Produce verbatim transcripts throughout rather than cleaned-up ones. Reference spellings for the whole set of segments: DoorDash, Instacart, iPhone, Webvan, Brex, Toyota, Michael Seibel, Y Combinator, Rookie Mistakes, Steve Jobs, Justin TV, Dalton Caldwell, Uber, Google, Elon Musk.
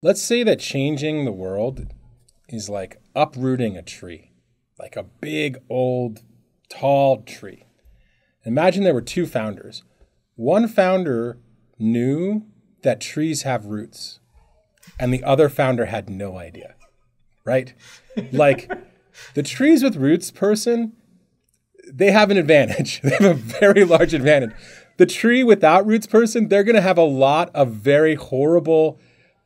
Let's say that changing the world is like uprooting a tree, like a big, old, tall tree. Imagine there were two founders. One founder knew that trees have roots, and the other founder had no idea, right? Like, the trees with roots person, they have an advantage. They have a very large advantage. The tree without roots person, they're going to have a lot of very horrible,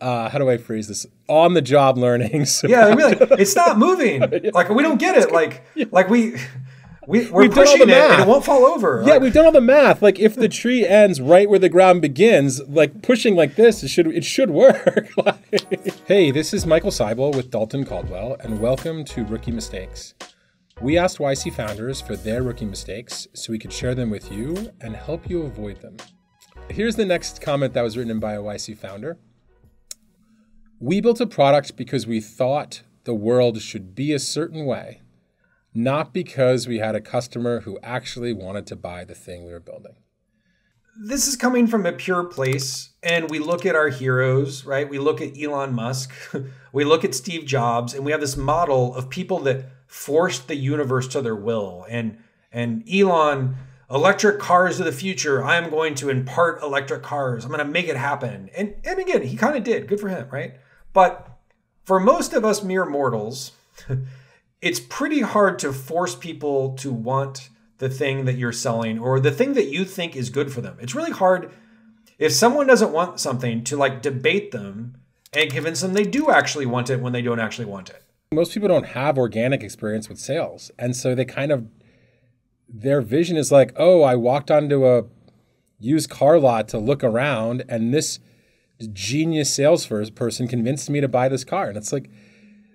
uh, how do I phrase this? On the job learnings. Yeah, they're really, it's not moving. Like, we don't get it. Like, like we, we, we're we've pushing done all the math. It and it won't fall over. Yeah, like, we've done all the math. Like, if the tree ends right where the ground begins, like pushing like this, it should, it should work. Like, hey, this is Michael Seibel with Dalton Caldwell, and welcome to Rookie Mistakes. We asked Y C founders for their rookie mistakes so we could share them with you and help you avoid them. Here's the next comment that was written in by a Y C founder. We built a product because we thought the world should be a certain way, not because we had a customer who actually wanted to buy the thing we were building. This is coming from a pure place, and we look at our heroes, right? We look at Elon Musk, we look at Steve Jobs, and we have this model of people that forced the universe to their will. And and Elon, electric cars of the future. I am going to impart electric cars. I'm going to make it happen. And and again, he kind of did. Good for him, right? But for most of us mere mortals, it's pretty hard to force people to want the thing that you're selling or the thing that you think is good for them. It's really hard if someone doesn't want something to like debate them and convince them they do actually want it when they don't actually want it. Most people don't have organic experience with sales. And so they kind of, their vision is like, oh, I walked onto a used car lot to look around and this genius sales person convinced me to buy this car. And it's like,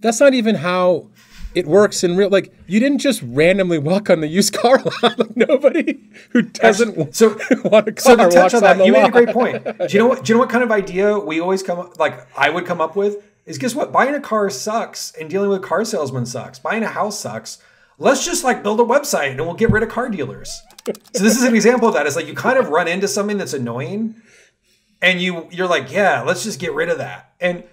that's not even how it works in real, like you didn't just randomly walk on the used car lot. Like nobody who doesn't Actually, so, want a car so to touch walks on that, on the you lot. Made a great point. Do you know what, do you know what kind of idea we always come up, like I would come up with? Is guess what? Buying a car sucks and dealing with car salesmen sucks. Buying a house sucks. Let's just like build a website and we'll get rid of car dealers. So this is an example of that. It's like you kind of run into something that's annoying and you, you're like, yeah, let's just get rid of that. And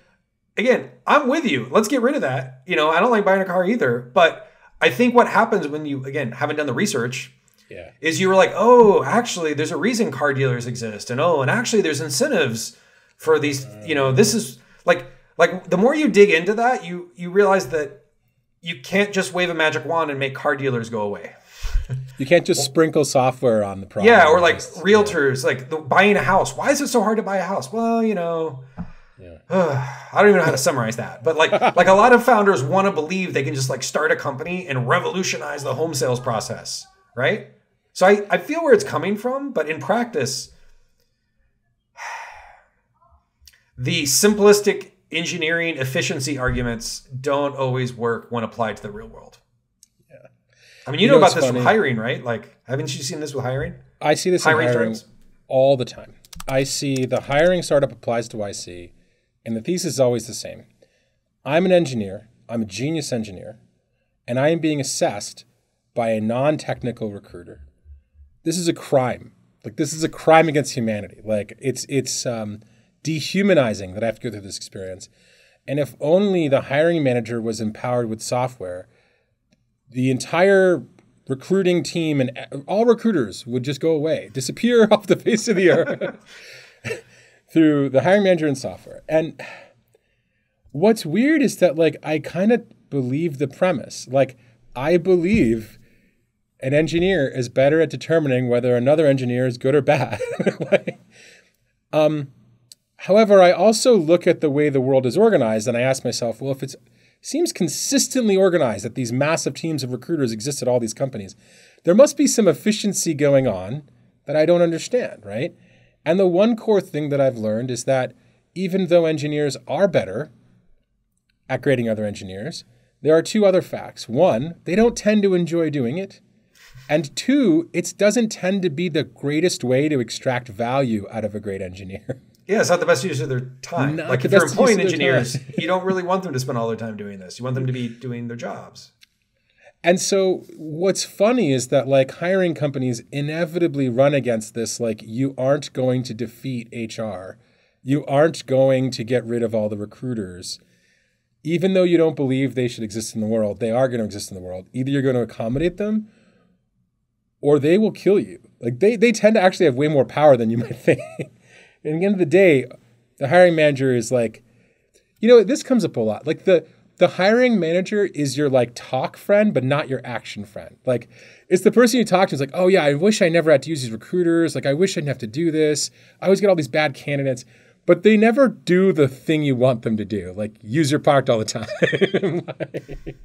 again, I'm with you. Let's get rid of that. You know, I don't like buying a car either. But I think what happens when you, again, haven't done the research yeah. is you were like, oh, actually, there's a reason car dealers exist. And oh, and actually there's incentives for these, you know, this is like... Like the more you dig into that, you you realize that you can't just wave a magic wand and make car dealers go away. You can't just sprinkle software on the product. Yeah, or like realtors, like the, buying a house. Why is it so hard to buy a house? Well, you know, yeah. uh, I don't even know how to summarize that. But like like a lot of founders want to believe they can just like start a company and revolutionize the home sales process, right? So I, I feel where it's coming from, but in practice, the simplistic engineering efficiency arguments don't always work when applied to the real world. Yeah, I mean, you, you know, know about this funny. With hiring, right? Like, haven't you seen this with hiring? I see this hiring, in hiring all the time. I see the hiring startup applies to Y C, and the thesis is always the same. I'm an engineer, I'm a genius engineer, and I am being assessed by a non-technical recruiter. This is a crime. Like, this is a crime against humanity. Like, it's, it's, um, dehumanizing that I have to go through this experience. And if only the hiring manager was empowered with software, the entire recruiting team and all recruiters would just go away, disappear off the face of the earth through the hiring manager and software. And what's weird is that like, I kind of believe the premise. Like I believe an engineer is better at determining whether another engineer is good or bad. like, um, However, I also look at the way the world is organized and I ask myself, well, if it seems consistently organized that these massive teams of recruiters exist at all these companies, there must be some efficiency going on that I don't understand, right? And the one core thing that I've learned is that even though engineers are better at grading other engineers, there are two other facts. One, they don't tend to enjoy doing it. And two, it doesn't tend to be the greatest way to extract value out of a great engineer. Yeah, it's not the best use of their time. Not like if you're employing engineers, you don't really want them to spend all their time doing this. You want them to be doing their jobs. And so what's funny is that like hiring companies inevitably run against this, like you aren't going to defeat H R You aren't going to get rid of all the recruiters. Even though you don't believe they should exist in the world, they are going to exist in the world. Either you're going to accommodate them or they will kill you. Like they, they tend to actually have way more power than you might think. And at the end of the day, the hiring manager is like, you know, this comes up a lot. Like the the hiring manager is your like talk friend, but not your action friend. Like it's the person you talk to is like, oh yeah, I wish I never had to use these recruiters. Like I wish I didn't have to do this. I always get all these bad candidates. But they never do the thing you want them to do, like use your product all the time. like...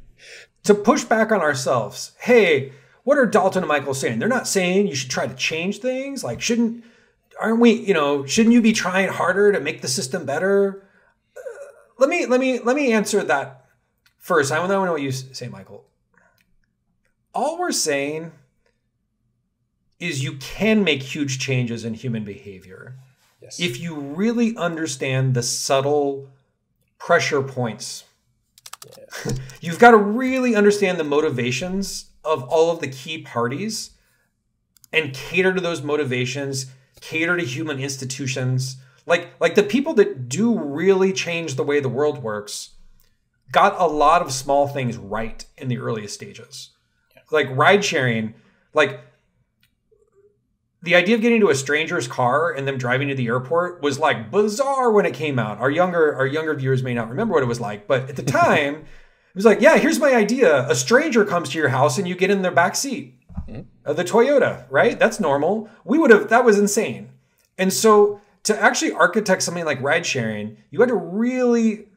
To push back on ourselves, hey, what are Dalton and Michael saying? They're not saying you should try to change things. Like, shouldn't, aren't we, you know, shouldn't you be trying harder to make the system better? Uh, let me, let me, let me answer that first. I want to know what you say, Michael. All we're saying is you can make huge changes in human behavior. Yes. If you really understand the subtle pressure points, yeah. You've got to really understand the motivations of all of the key parties and cater to those motivations, cater to human institutions. Like, like the people that do really change the way the world works got a lot of small things right in the earliest stages. Yeah. Like ride sharing, like... The idea of getting into a stranger's car and them driving to the airport was like bizarre when it came out. Our younger our younger viewers may not remember what it was like, but at the time, it was like, yeah, here's my idea. A stranger comes to your house and you get in their back seat of the Toyota, right? That's normal. We would have, that was insane. And so to actually architect something like ride sharing, you had to really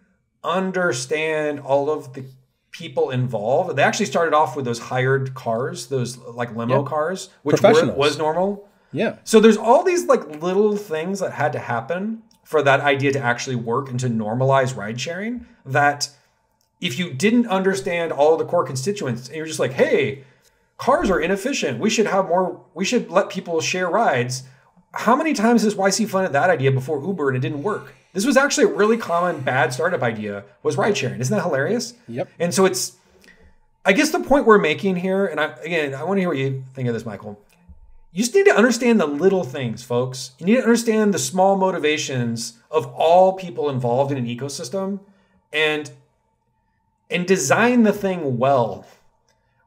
understand all of the people involved. They actually started off with those hired cars, those like limo yep. cars, which were, was normal. Yeah. So there's all these like little things that had to happen for that idea to actually work and to normalize ride sharing that if you didn't understand all of the core constituents and you're just like, hey, cars are inefficient. We should have more, we should let people share rides. How many times has Y C funded that idea before Uber and it didn't work? This was actually a really common bad startup idea was ride sharing. Isn't that hilarious? Yep. And so it's, I guess the point we're making here, and I, again, I want to hear what you think of this, Michael. You just need to understand the little things, folks. You need to understand the small motivations of all people involved in an ecosystem and, and design the thing well,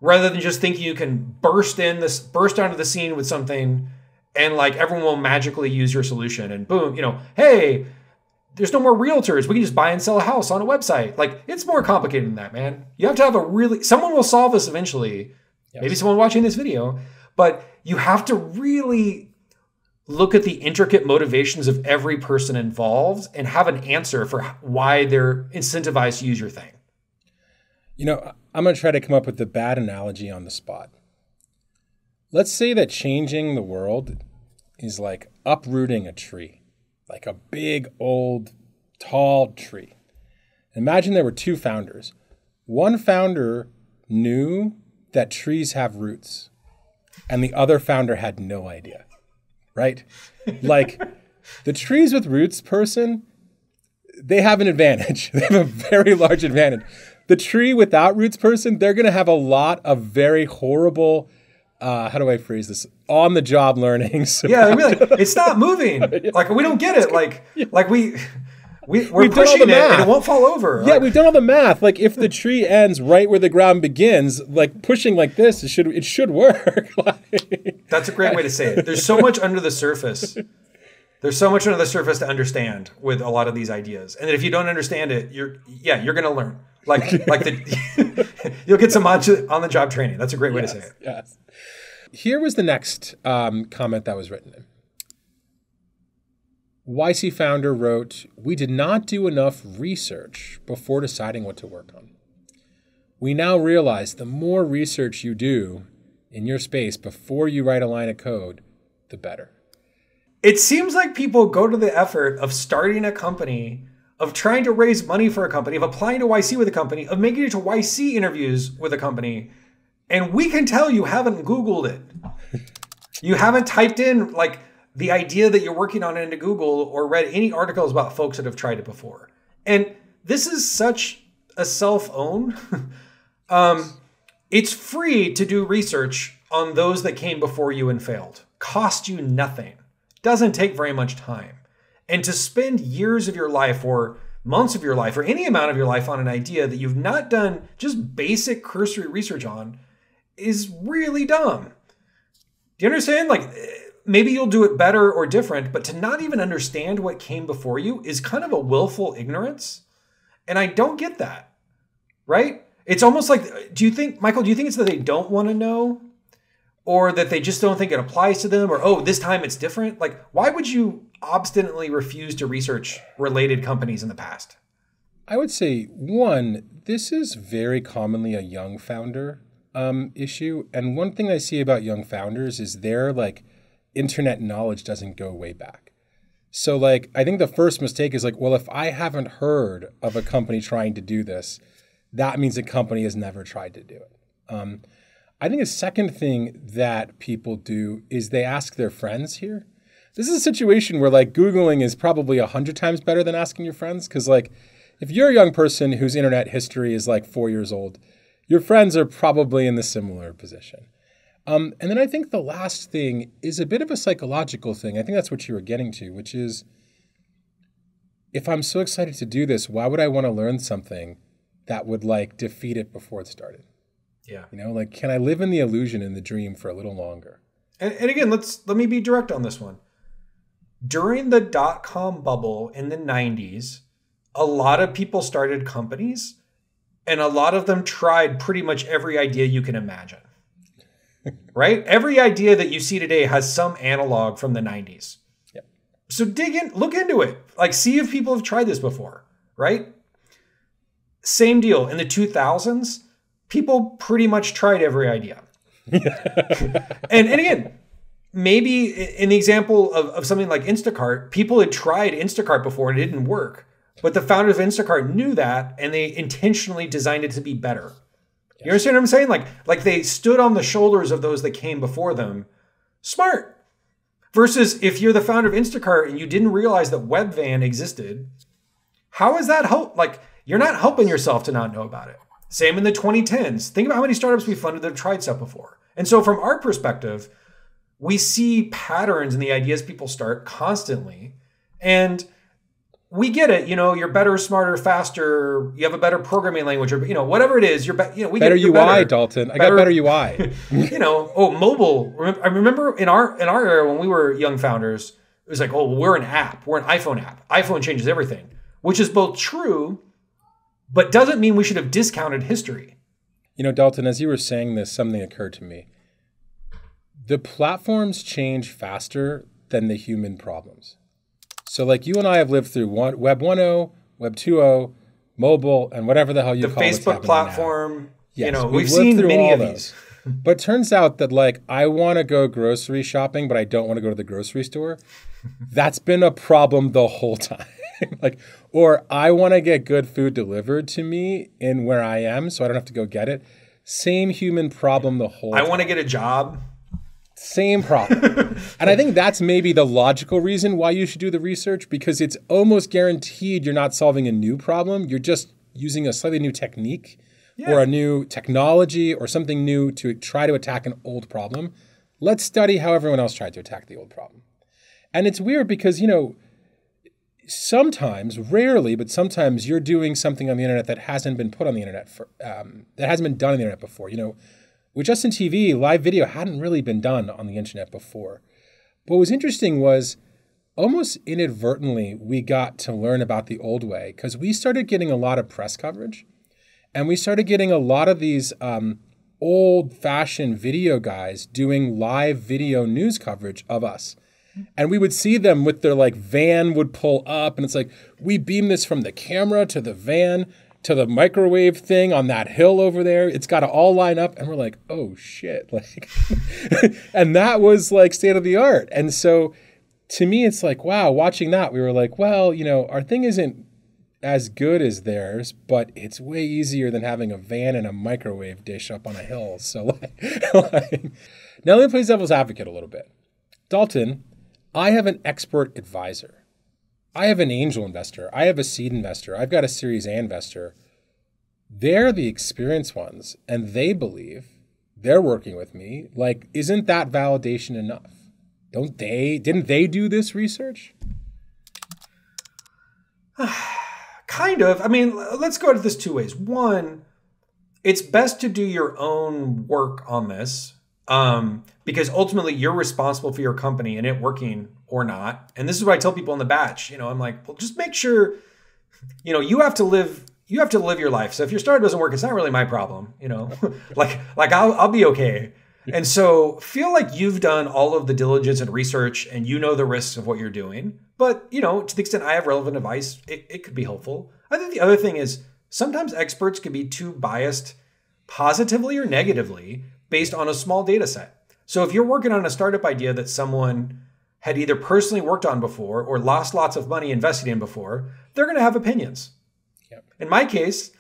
rather than just thinking you can burst in this, burst onto the scene with something and like everyone will magically use your solution and boom, you know, hey, there's no more realtors. We can just buy and sell a house on a website. Like it's more complicated than that, man. You have to have a really, someone will solve this eventually. Yes. Maybe someone watching this video, but you have to really look at the intricate motivations of every person involved and have an answer for why they're incentivized to use your thing. You know, I'm going to try to come up with the bad analogy on the spot. Let's say that changing the world is like uprooting a tree, like a big, old, tall tree. Imagine there were two founders. One founder knew that trees have roots. And the other founder had no idea, right? Like the trees with roots person, they have an advantage. They have a very large advantage. The tree without roots person, they're going to have a lot of very horrible, uh, how do I phrase this? On the job learnings. Yeah, they're like, it's not moving. Like we don't get it. Like, like we, we, we're we've pushing it math. And it won't fall over. Yeah, like, we've done all the math. Like if the tree ends right where the ground begins, like pushing like this, it should it should work. Like, that's a great way to say it. There's so much under the surface. There's so much under the surface to understand with a lot of these ideas. And if you don't understand it, you're yeah, you're gonna learn. Like like the you'll get some on the job training. That's a great way yes, to say it. Yes. Here was the next um, comment that was written in. Y C founder wrote, "We did not do enough research before deciding what to work on. We now realize the more research you do in your space before you write a line of code, the better." It seems like people go to the effort of starting a company, of trying to raise money for a company, of applying to Y C with a company, of making it to Y C interviews with a company. And we can tell you haven't Googled it. You haven't typed in like... the idea that you're working on it into Google or read any articles about folks that have tried it before. And this is such a self-own. um, it's free to do research on those that came before you and failed. Cost you nothing. Doesn't take very much time. And to spend years of your life or months of your life or any amount of your life on an idea that you've not done just basic cursory research on is really dumb. Do you understand? Like, maybe you'll do it better or different, but to not even understand what came before you is kind of a willful ignorance. And I don't get that, right? It's almost like, do you think, Michael, do you think it's that they don't want to know, or that they just don't think it applies to them, or, oh, this time it's different? Like, why would you obstinately refuse to research related companies in the past? I would say, one, this is very commonly a young founder um, issue. And one thing I see about young founders is they're like, internet knowledge doesn't go way back. So like, I think the first mistake is like, well, if I haven't heard of a company trying to do this, that means the company has never tried to do it. Um, I think the second thing that people do is they ask their friends here. This is a situation where like Googling is probably a hundred times better than asking your friends. Cause like, if you're a young person whose internet history is like four years old, your friends are probably in the similar position. Um, and then I think the last thing is a bit of a psychological thing. I think that's what you were getting to, which is, if I'm so excited to do this, why would I want to learn something that would like defeat it before it started? Yeah. You know, like, can I live in the illusion and the dream for a little longer? And, and again, let's, let me be direct on this one. During the dot-com bubble in the nineties, a lot of people started companies, and a lot of them tried pretty much every idea you can imagine. Right? Every idea that you see today has some analog from the nineties. Yep. So dig in, look into it. Like, see if people have tried this before, right? Same deal. In the two thousands, people pretty much tried every idea. and, and again, maybe in the example of, of something like Instacart, people had tried Instacart before and it didn't work. But the founders of Instacart knew that, and they intentionally designed it to be better. You understand what I'm saying? Like, like they stood on the shoulders of those that came before them. Smart. Versus if you're the founder of Instacart and you didn't realize that Webvan existed, how is that help? Like, you're not helping yourself to not know about it. Same in the twenty tens. Think about how many startups we funded that have tried stuff before. And so from our perspective, we see patterns in the ideas people start constantly. And we get it, you know, you're better, smarter, faster, you have a better programming language, or, you know, whatever it is, you're be- you know, we better get U I, better, Dalton. I better, got better U I. You know, oh, mobile. I remember in our in our era when we were young founders, it was like, oh, we're an app. We're an iPhone app. iPhone changes everything, which is both true, but doesn't mean we should have discounted history. You know, Dalton, as you were saying this, something occurred to me. The platforms change faster than the human problems. So like you and I have lived through one, Web one point oh, Web two point oh, mobile, and whatever the hell you the call it. The Facebook platform. Yes, you know, we've, we've seen many of these. But turns out that like, I want to go grocery shopping, but I don't want to go to the grocery store. That's been a problem the whole time. Like, or I want to get good food delivered to me in where I am, so I don't have to go get it. Same human problem the whole I time. I want to get a job. Same problem. And I think that's maybe the logical reason why you should do the research, because it's almost guaranteed you're not solving a new problem. You're just using a slightly new technique yeah. or a new technology or something new to try to attack an old problem. Let's study how everyone else tried to attack the old problem. And it's weird because, you know, sometimes, rarely, but sometimes you're doing something on the internet that hasn't been put on the internet for, um, that hasn't been done on the internet before, you know. With Justin T V, live video hadn't really been done on the internet before. But what was interesting was almost inadvertently, we got to learn about the old way because we started getting a lot of press coverage and we started getting a lot of these um, old-fashioned video guys doing live video news coverage of us. And we would see them with their like van would pull up and it's like, we beam this from the camera to the van to the microwave thing on that hill over there. It's got to all line up. And we're like, oh shit. Like, and that was like state of the art. And so to me, it's like, wow, watching that, we were like, well, you know, our thing isn't as good as theirs, but it's way easier than having a van and a microwave dish up on a hill. So like, like now let me play devil's advocate a little bit. Dalton, I have an expert advisor. I have an angel investor. I have a seed investor. I've got a Series A investor. They're the experienced ones, and they believe they're working with me. Like, isn't that validation enough? Don't they? Didn't they do this research? Kind of. I mean, let's go at this two ways. One, it's best to do your own work on this um, because ultimately you're responsible for your company and it working or not. And this is what I tell people in the batch. You know, I'm like, well, just make sure, you know, you have to live you have to live your life. So if your startup doesn't work, it's not really my problem. You know, like like I'll I'll be okay. And so feel like you've done all of the diligence and research and you know the risks of what you're doing. But, you know, to the extent I have relevant advice, it, it could be helpful. I think the other thing is sometimes experts can be too biased positively or negatively based on a small data set. So if you're working on a startup idea that someone had either personally worked on before or lost lots of money invested in before, they're going to have opinions. Yep. In my case,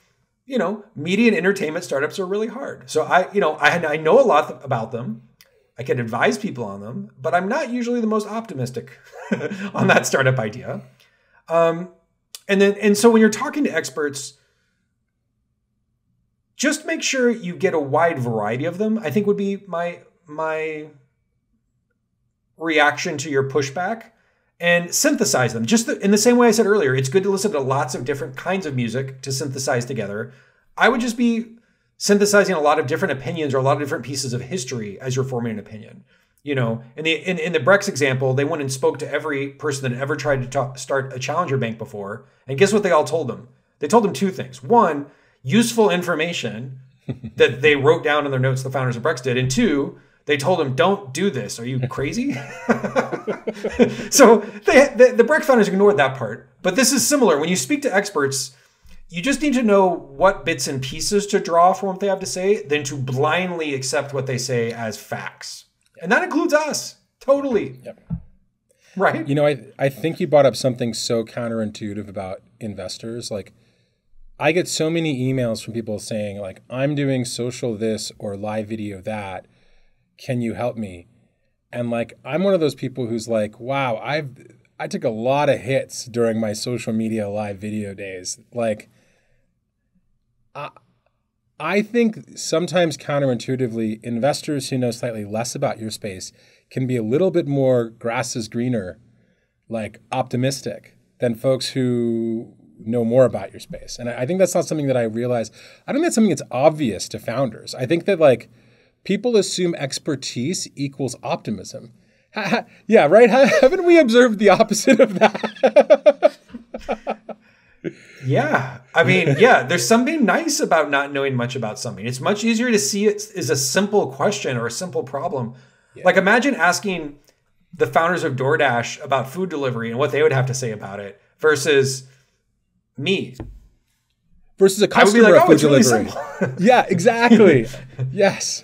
you know, media and entertainment startups are really hard. So I, you know, I, I know a lot th- about them. I can advise people on them, but I'm not usually the most optimistic on that startup idea. Um, and then, and so when you're talking to experts, just make sure you get a wide variety of them, I think would be my, my reaction to your pushback, and synthesize them. Just the, in the same way I said earlier, it's good to listen to lots of different kinds of music to synthesize together. I would just be synthesizing a lot of different opinions or a lot of different pieces of history as you're forming an opinion. You know, in the in, in the Brex example, they went and spoke to every person that ever tried to talk, start a challenger bank before. And guess what they all told them? They told them two things. One, useful information that they wrote down in their notes, the founders of Brex did. And two, they told him, don't do this. Are you crazy? So they, the, the Brex founders ignored that part. But this is similar. When you speak to experts, you just need to know what bits and pieces to draw from what they have to say than to blindly accept what they say as facts. Yep. And that includes us. Totally. Yep. Right? You know, I, I think you brought up something so counterintuitive about investors. Like, I get so many emails from people saying, like, I'm doing social this or live video that. Can you help me? And like, I'm one of those people who's like, wow, I've, I took a lot of hits during my social media live video days. Like, I, I think sometimes counterintuitively, investors who know slightly less about your space can be a little bit more grass is greener, like optimistic than folks who know more about your space. And I, I think that's not something that I realize. I don't think that's something that's obvious to founders. I think that like, people assume expertise equals optimism. Ha, ha, yeah, right? Ha, haven't we observed the opposite of that? Yeah. I mean, yeah, there's something nice about not knowing much about something. It's much easier to see it as a simple question or a simple problem. Yeah. Like imagine asking the founders of DoorDash about food delivery and what they would have to say about it versus me. Versus a customer I would be like, oh, of food delivery. Really yeah, exactly. Yes.